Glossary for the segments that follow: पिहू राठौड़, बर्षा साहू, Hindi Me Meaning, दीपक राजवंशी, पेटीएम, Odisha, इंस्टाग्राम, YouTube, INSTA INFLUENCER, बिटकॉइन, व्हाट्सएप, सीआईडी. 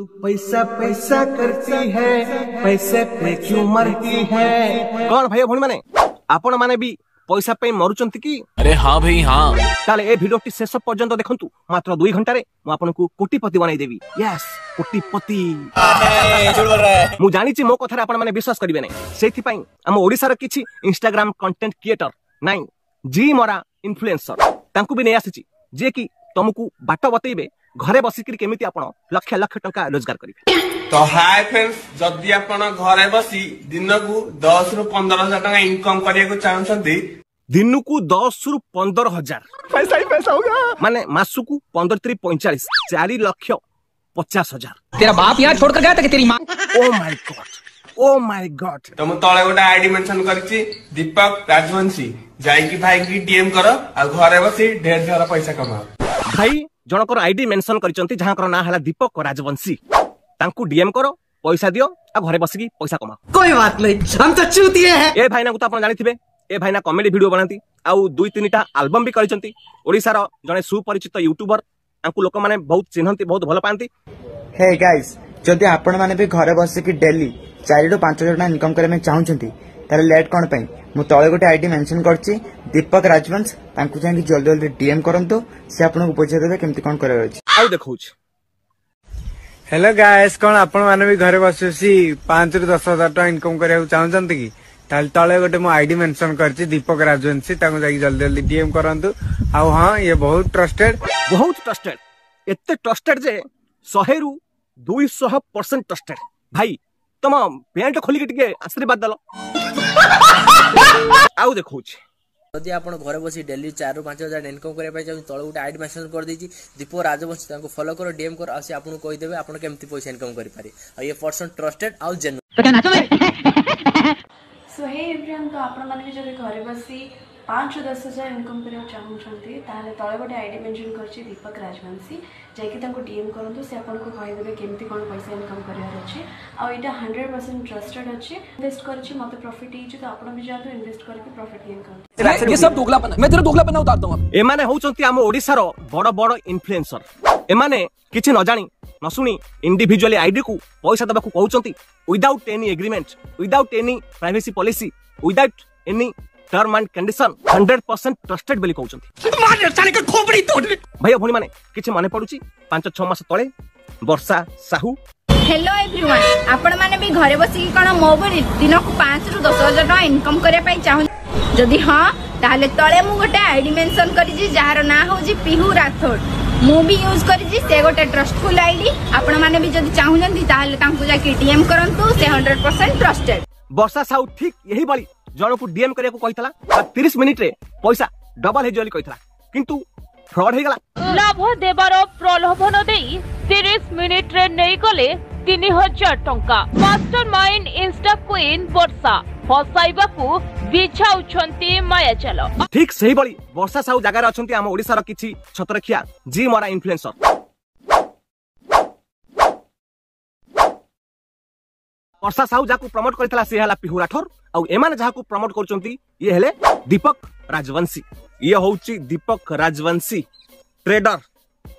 तू पैसा पैसा करती है, पैसे पे क्यों मरती है। कौन भाई भौणी माने आपण माने भी पैसा पे मरुचंती की? अरे हाँ भाई हाँ। ताले ए वीडियो टी शेष पर्यंत देखंतु, मात्र 2 घंटा रे म आपण को कोटिपति बनाई देबी। यस कोटिपति जोड़ रहा है। मु जानि छी मो कथा आपण माने विश्वास करिवे नै, सेथि पई हम ओडिसा रे किछि इंस्टाग्राम कंटेंट क्रिएटर नाही जी मोरा इन्फ्लुएंसर तांकु भी नै आसी छी जे की तुमको बाट बतईबे घरे बसिक केमिति आपण लाख लाख टंका रोजगार करिवे। तो हाय फ्रेंड्स, जदि आपण घरे बसी दिन को 10 रु 15000 टंका इनकम करिया को चाहंसंदी, दिन को 10 रु 15000 पैसा ही पैसा होगा माने मासु को 15 × 3 = 45 4,50,000। तेरा बाप यहाँ छोड़कर गया था कि तेरी माँ? Oh my God, oh my God. तो मैं तले गोटे आईडी मेंशन करछि दीपक राजवंशी, जाई कि भाई की डीएम करो आ घरे बसी ढेर ढेर पैसा कमाओ। भाई जनकर आईडी मेंशन करछंती जहां कर ना हला दीपक राजवंशी, तांकू डीएम करो पैसा दियो आ घरे बसी की पैसा कमाओ। कोई बात नहीं, हम तो चूतिए हैं। ए भाई ना को तो आपन जानिथिबे, ए भाई ना कॉमेडी वीडियो बनाती आउ 2-3टा एल्बम भी करछंती। ओडिसा रो जने सुपरिचित यूट्यूबर, आंकु लोक माने बहुत चिन्हंती, बहुत भलो पांती। हे गाइस, जदी आपण माने भी घरे बसे की डेली 4-5 जना इनकम करे में चाहुचंती ताले लेट कोन पई, मु तळे गोटे आईडी मेंशन करछि दीपक राजवंश, तांकु जाई जल्दी जल्दी डीएम करंतो, से आपण को पूछ देबे केमती कोन करे अछि आउ देखौछ। हेलो गाइस, कोन आपण माने भी घरे बसेसी 5-10 हजार टा इनकम करे चाहुचंती की? तले गोटे मो आईडी मेंशन करछि दीपक राजवंशी, ताको जाई जल्दी जल्दी डीएम करंतु। आ हां, ये बहुत ट्रस्टेड एते ट्रस्टेड जे 100 रु 200% ट्रस्टेड। भाई तम पेंट खोली के टिके आशीर्वाद दलो। आउ देखौ छी, यदि आपण घरे बसी डेली 4-5 हजार इनकम करे पाइ चाहि, तले गोटे आईडी मेंशन कर दी छी दीपक राजवंशी, ताको फॉलो करो, डीएम करो, आ से आपण कोइ देबे आपण केमती पैसा इनकम करि पारे। आ ये पर्सन ट्रस्टेड आ जेन बेटा नाचो में। सो हे एवरीवन, तो आपण माने के जदि घरे बसी 5-10 हजार इनकम करे चाहूचंती ताले तळे गोटे आईडी मेंशन करछि दीपक राजवंशी, जेकि ताको डीएम करंतु, से आपण को कहि देबे केमती कोन पैसा इनकम करियार अछि। आ एटा 100% ट्रस्टेड अछि। इन्वेस्ट करछि, मते प्रॉफिट हिजो, तो आपण भी जातो इन्वेस्ट करके प्रॉफिट गेन करतो। ये सब दोगलापन, मैं तेरे दोगलापन उतारता हूं। ए माने होचंती हम ओडिसा रो बड़ बड़ इन्फ्लुएंसर। ए माने किछि न जानि न सुनी इंडिविजुअली आईडी को पैसा दबा को कहउचंती, without any agreement, without any privacy policy, without any term and condition, 100% trusted बेली कहउचंती। माने साले के खोपड़ी तोड़ ले। भैया भोणी माने किछि माने पडुची 5-6 मास तळे बर्षा साहू। हेलो एवरीवन, आपण माने भी घरे बसी की कोन मोबाइल दिन को 5-10 हजार टका इनकम करे पाई चाहू? जदी हां, ताले तळे मु गोटे आईडी मेंशन करी जी, जहार ना हो जी पिहू राठौड़, मु भी यूज करी जी, से गोटे ट्रस्टफुल आईडी। आपण माने भी जदी चाहुजंती ताले तांकु जाके डीएम करंतु, से 100% ट्रस्टेड। बर्षा साहू ठीक यही बली जण को डीएम करिया को कहितला, 30 मिनिट रे पैसा डबल हे जली कहितला, किंतु फ्रॉड हे गेला। लाभ देबारो प्रलोभन देई 30 मिनिट रे नै गले 3000 टंका। मास्टरमाइंड इंस्टा क्वीन बर्षा फसाइबा को बिछाउछंती माया चलो। ठीक सही बली बर्षा साहू जगह अछंती हम ओडिसा रो किछि छतरखिया जी मोरा इन्फ्लुएंसर। बर्षा साहू जाकु प्रमोट करथला से हला पिहू राठौड़, आ ए माने जाकु प्रमोट करचंती ये हेले दीपक राजवंशी। ये होउची दीपक राजवंशी, trader,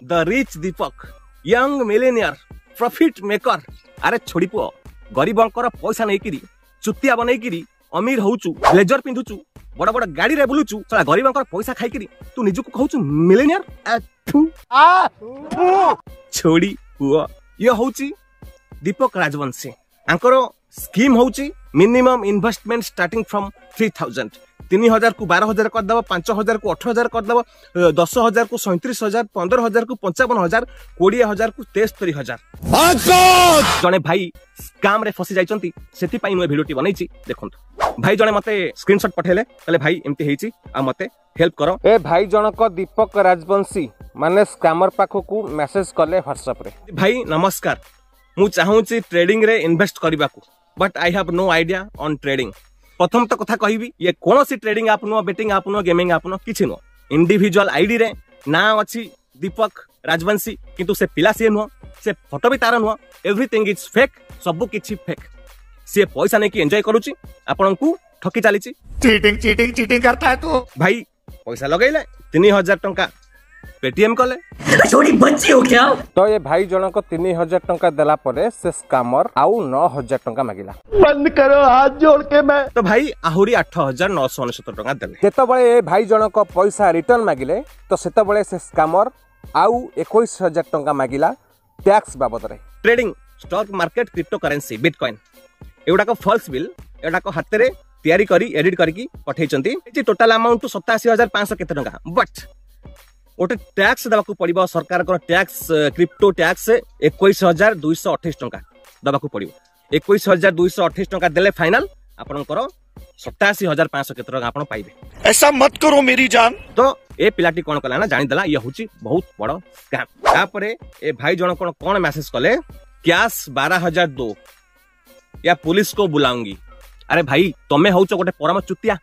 the rich Deepak, young millionaire, profit maker. अरे छोड़ी पो, गरीबंकर पैसा नै किरी चुतिया बनै किरी अमीर होउचु, ब्लेजर पिंधुचु, बड़ बड़ गाड़ी रे बुलुचु, साला गरीबंकर पैसा खाइ किरी तू निजु को कहउचु मिलेनियर। आ थू छोड़ी पो, ये होउची दीपक राजवंशी। आंकरो स्कीम होउची मिनिमम इन्वेस्टमेंट स्टार्टिंग फ्रॉम 3000, 3000 को 12000 कर दबो, 5000 को 18000 कर दबो, 10000 को 37000, 15000 को 55000, 20000 को 73000। जने भाई स्कैम रे फसी जाइचंती, सेति पई मु वीडियो टी बनैची देखंतु। भाई जने मते स्क्रीनशॉट पठेले, कहले भाई एमती हेची आ मते हेल्प करो। ए भाई जणक दीपक राजवंशी माने स्कैमर पाखो को मैसेज करले व्हाट्सएप रे। भाई नमस्कार, मु चाहूची ट्रेडिंग रे इन्वेस्ट करबा को, but I have no idea on trading. प्रथम तो कथा कहिबी ये कोनोसी ट्रेडिंग आप नो, बेटिंग आप नो, गेमिंग आप नो, किछि नो। इंडिविजुअल आईडी रे ना अछि दीपक राजवंशी, किंतु से पिला से नो, से फोटो भी तार नो, एवरीथिंग इज फेक, सब किछि फेक। से पैसा नै कि एन्जॉय करूची, आपन को ठकी चाली छी। चीटिंग करता है तू। भाई पैसा लगैले 3000 टंका पेटीएम कले छोड़ी बच्ची हो क्या तो ये भाई जनक 3000 टंका देला परे से स्कैमर आउ 9000 टंका मागिला बंद करो हाथ जोड़ के मैं तो भाई आहुरी 8969 टंका देले जेते बळे ए भाई जनक पैसा रिटर्न मागिले तो सेते बळे से स्कैमर आउ 21000 टंका मागिला टैक्स बाबद रे trading stock market crypto currency बिटकॉइन एउडा को फॉल्स बिल एउडा को हाथ रे तैयारी करी एडिट करकी पठेचंती जे टोटल अमाउंट 87500 केते टंका बट ओटे टैक्स दबाकू पड़ो सरकार को टैक्स क्रिप्टो टैक्स 21228 टंका दबाकू पड़ो 21228 टंका देले फाइनल आपन करो 87500 केते टंका आपन पाइबे ऐसा मत करो मेरी जान। तो ए पिलाटी कोन कला ना जानि देला ये होची बहुत बड़ स्कैम। तापरे ए भाई जण कोन मैसेज कले कैश 12000 दो या पुलिस को बुलाऊंगी। अरे भाई तमे होचो गोटे परम चुतिया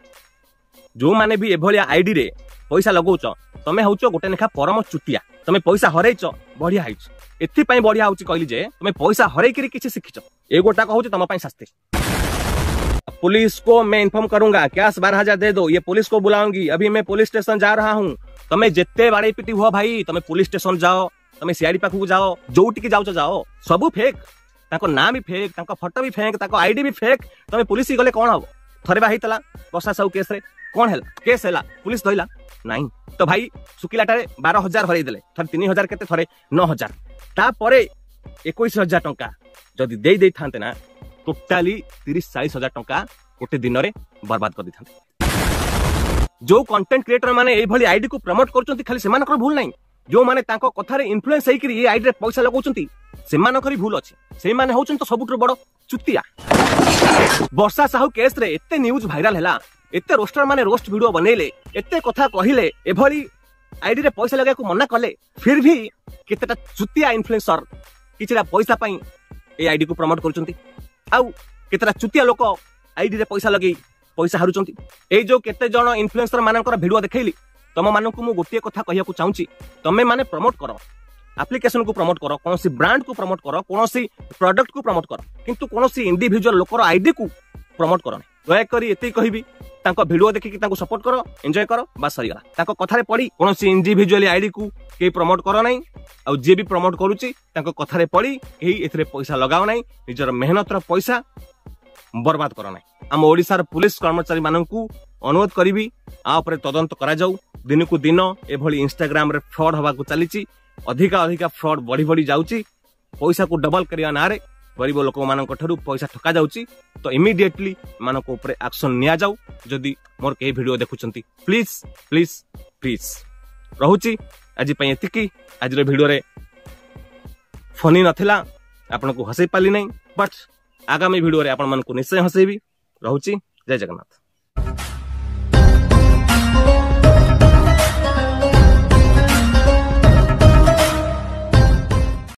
जो माने भी एभलिया आईडी रे पैसा लगौच तमे होचो गोटे नेखा परम चुतिया। तमे पैसा हरैच बढ़िया हाइच एथि पई बढ़िया होची कहली जे तमे पैसा हरै के किछ सिखिच ए गोटा कहौ तमे पई शास्ति। पुलिस को मैं इन्फॉर्म करूंगा कैश 12000 दे दो ये पुलिस को बुलाऊंगी अभी मैं पुलिस स्टेशन जा रहा हूं। तमे जेते बाड़े पिटी हो भाई तमे पुलिस स्टेशन जाओ तमे सीआईडी पाखु जाओ जोटी के जाओ सब फेक ताको नाम भी फेक ताको फोटो भी फेक ताको आईडी भी फेक। तमे पुलिस गले कोन हो थरे बा हेतला बर्षा साहू केस रे कोन हेला केस हेला पुलिस धइला नहीं तो भाई सुकिलाटा 12000 हरै देले थरे 3000 केते थरे 9000 ता परे 21000 टंका जदी देई देई थांते ना टोटली 30-40000 टंका गोटे दिन रे बर्बाद कर दिथांते। जो कंटेंट क्रिएटर माने ए भली आईडी को प्रमोट करचोंती खाली सेमान कर भूल नहीं जो माने ताको कथा रे इन्फ्लुएंस हेकि ए आईडी रे पैसा लगाउचोंती सेमान करी भूल अच्छे से माने होचन तो सबुठ बड़ चुतिया। बर्षा साहू केस रे एते न्यूज भाइरल हैला एते रोस्टर माने रोस्ट वीडियो बनैले एते कथा कहिले एभली आईडी रे पैसा लगाय को मना कले फिर भी केतेटा चुतिया इन्फ्लुएंसर किछरा पैसा पई ए आईडी को प्रमोट करचंती आउ केतेटा चुतिया लोक आईडी रे पैसा लगई पैसा हारुचंती। ए जो केते जण इन्फ्लुएंसर माननकर वीडियो देखैली तम माननकु मु गोटिए कथा कहिया को चाहूची तमे माने प्रमोट करो एप्लिकेशन को प्रमोट करो कोनोसी ब्रांड को प्रमोट करो कोनोसी प्रोडक्ट को प्रमोट करो किंतु कोनोसी इंडिविजुअल लोकर आईडी को प्रमोट करो दया करी एते कहिबी तांको वीडियो देखि कि तांको सपोर्ट करो एन्जॉय करो बस सरी गला तांको कथा रे पड़ी कोनोसी इंडिविजुअल आईडी को के प्रमोट करो नहीं आ जे भी प्रमोट करूची तांको कथा रे पड़ी एही एथरे पैसा लगाओ नहीं निजर मेहनत रो पैसा बर्बाद करो नहीं। हम ओडिसा रे पुलिस कर्मचारी माननकु अनुरोध करिबी आ पर तदंत करा जाऊ दिन को दिन एभली इंस्टाग्राम रे फ्रॉड होबा को चलीची अधिका अधिका फ्रॉड बढ़ी बढ़ी जाउची पैसा को डबल करिया नारे गरीब लोक मान पैसा ठका जाउची तो इमिडिएटली मान को ऊपर एक्शन निया जाऊ। जदि मोर के वीडियो देखुचंती प्लीज प्लीज प्लीज रहुची आज पई एतिकी। आज रे वीडियो रे फनी नथिला आपन को हसै पाली नहीं बट आगामी वीडियो रे आपन मान को निश्चय हसैबी। रहुची जय जगन्नाथ।